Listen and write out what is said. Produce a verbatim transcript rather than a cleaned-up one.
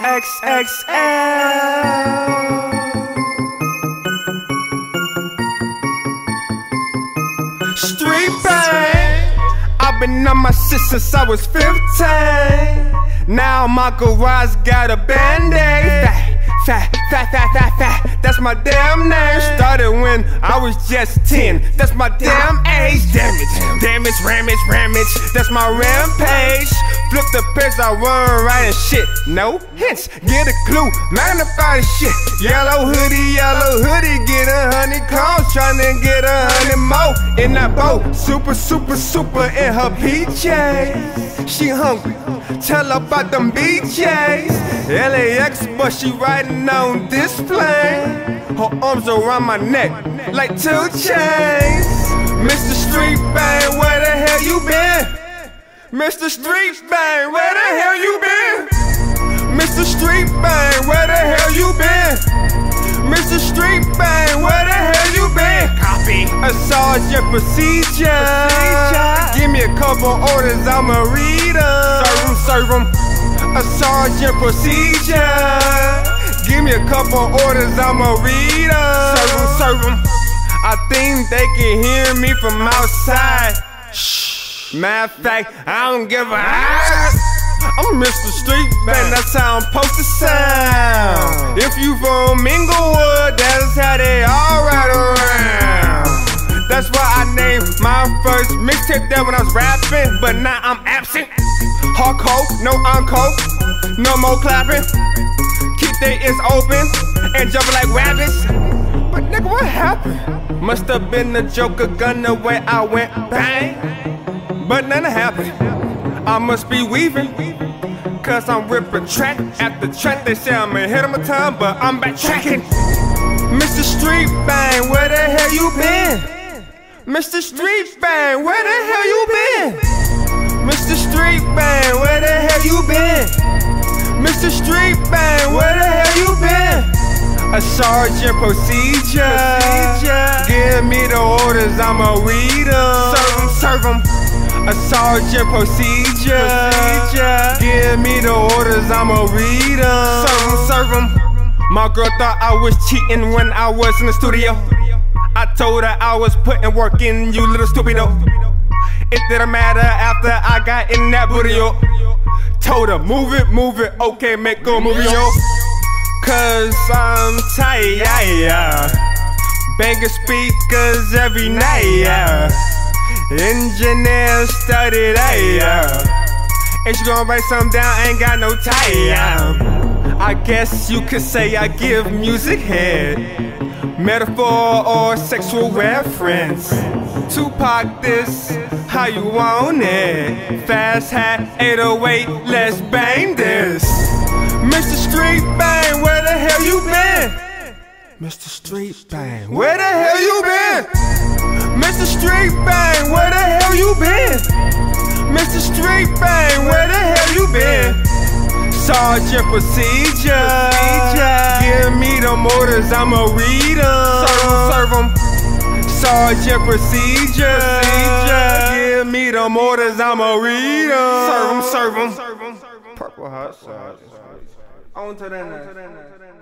X X L Street bang. I've been on my shit since I was fifteen. Now my garage got a band-aid. Fat, fat, fat, fat, fat, that's my damn name. Started when I was just ten. That's my damn age. Damage, damage, ramage, ramage. That's my rampage. Flip the page, I run right and shit. No hints, get a clue, magnify the shit. Yellow hoodie, yellow hoodie, get a hundred calls. Tryna get a hundred more in that boat. Super, super, super in her P Js. She hungry, tell her about them B Js. L A X, but she riding on display. Her arms around my neck like two chains. Mister Street Bang, where the hell you been? Mister Street Bang, where the hell you been? Mister Street Bang, where the hell you been? Mister Street Bang, where the hell you been? Copy, a sergeant procedure. procedure. Give me a couple orders, I'ma read 'em. Serve 'em, serve 'em. A sergeant procedure. Give me a couple orders, I'ma read 'em. Serve 'em, serve 'em. I think they can hear me from outside. Shh. Matter of fact, I don't give a ass. I'm Mister Street Bang, that's how I'm supposed to sound. If you from Inglewood, that is how they all ride around. That's why I named my first mixtape that when I was rapping, but now I'm absent. Hardcore, no encore, no more clapping. Keep their ears open and jumping like rabbits. But nigga, what happened? Must have been a joker gun the way I went bang. But nothing happened. I must be weaving, cause I'm ripping track after track. They say I'ma hit them a time, but I'm backtracking. Mister Street Bang, where the hell you been? Mister Street Bang, where the hell you been? Mister Street Bang, where the hell you been? Mister Street Bang, where the hell you been? A sergeant procedure. procedure. Give me the orders, I'ma read 'em. Serve 'em, serve 'em. A sergeant procedure. procedure. Give me the orders, I'ma read 'em. Serve 'em, serve 'em. My girl thought I was cheating when I was in the studio. I told her I was putting work in, you little stupido. It didn't matter after I got in that booty, yo. Told her, move it, move it, okay, make go move it, yo. Cause I'm tired, yeah. Banging speakers every night, yeah. Engineer studied, yeah. And she gon' write something down, ain't got no time. I guess you could say I give music head. Metaphor or sexual reference. Tupac this, how you want it? Fast hat, eight oh eight, let's bang this. Mister Street Bang, where the hell you been? Mister Street Bang, where the hell you been? Mister Street Bang, where the hell you been? Mister Street Bang, where the hell you been? Sergeant procedure. procedure. Give me them orders, I'ma read 'em. Serve 'em, serve 'em. Sergeant procedure. procedure. Give me them orders, I'ma read 'em. Serve 'em, serve 'em. Purple hot sauce. On to the next.